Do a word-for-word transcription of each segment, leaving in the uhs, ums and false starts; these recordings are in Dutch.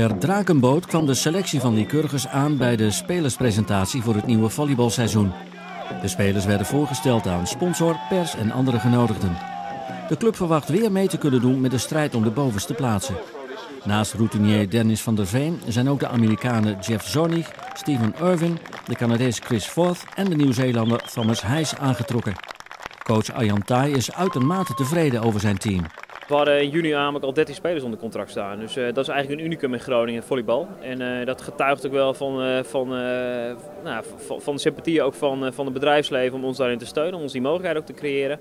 Per drakenboot kwam de selectie van Lycurgus aan bij de spelerspresentatie voor het nieuwe volleybalseizoen. De spelers werden voorgesteld aan sponsor, pers en andere genodigden. De club verwacht weer mee te kunnen doen met de strijd om de bovenste plaatsen. Naast routinier Dennis van der Veen zijn ook de Amerikanen Jeff Zornig, Steven Irving, de Canadees Chris Forth en de Nieuw-Zeelander Thomas Heijs aangetrokken. Coach Ajantai is uitermate tevreden over zijn team. We hadden in juni namelijk al dertien spelers onder contract staan. Dus uh, dat is eigenlijk een unicum in Groningen volleybal. En uh, dat getuigt ook wel van, uh, van, uh, nou, van, van de sympathie ook van, uh, van het bedrijfsleven om ons daarin te steunen, om ons die mogelijkheid ook te creëren.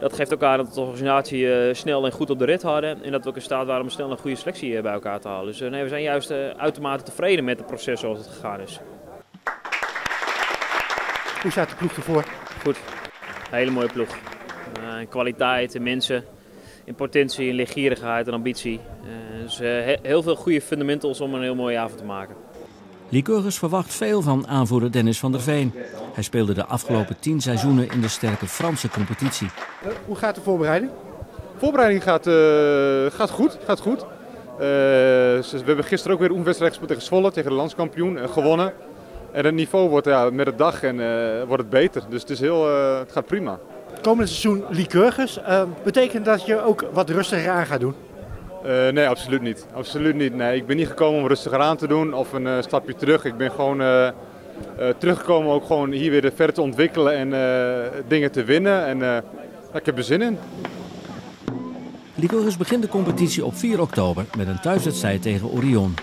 Dat geeft ook aan dat de organisatie uh, snel en goed op de rit hadden. En dat we ook in staat waren om snel een goede selectie uh, bij elkaar te halen. Dus uh, nee, we zijn juist uh, uitermate tevreden met het proces zoals het gegaan is. Hoe staat de ploeg ervoor? Goed. Een hele mooie ploeg. Uh, in kwaliteit, in mensen, in potentie, in leergierigheid en ambitie. Uh, dus uh, he heel veel goede fundamentals om een heel mooie avond te maken. Lycurgus verwacht veel van aanvoerder Dennis van der Veen. Hij speelde de afgelopen tien seizoenen in de sterke Franse competitie. Uh, hoe gaat de voorbereiding? De voorbereiding gaat, uh, gaat goed. Gaat goed. Uh, we hebben gisteren ook weer een oefenwedstrijd gespeeld tegen Zwolle, tegen de landskampioen, uh, gewonnen. En het niveau wordt ja, met de dag en, uh, wordt het beter, dus het, is heel, uh, het gaat prima. Het komende seizoen Lycurgus, uh, betekent dat je ook wat rustiger aan gaat doen? Uh, nee, absoluut niet. Absoluut niet. Nee, ik ben niet gekomen om rustiger aan te doen of een uh, stapje terug. Ik ben gewoon uh, uh, teruggekomen om ook gewoon hier weer verder te ontwikkelen en uh, dingen te winnen. En, uh, ik heb er zin in. Lycurgus begint de competitie op vier oktober met een thuiswedstrijd tegen Orion.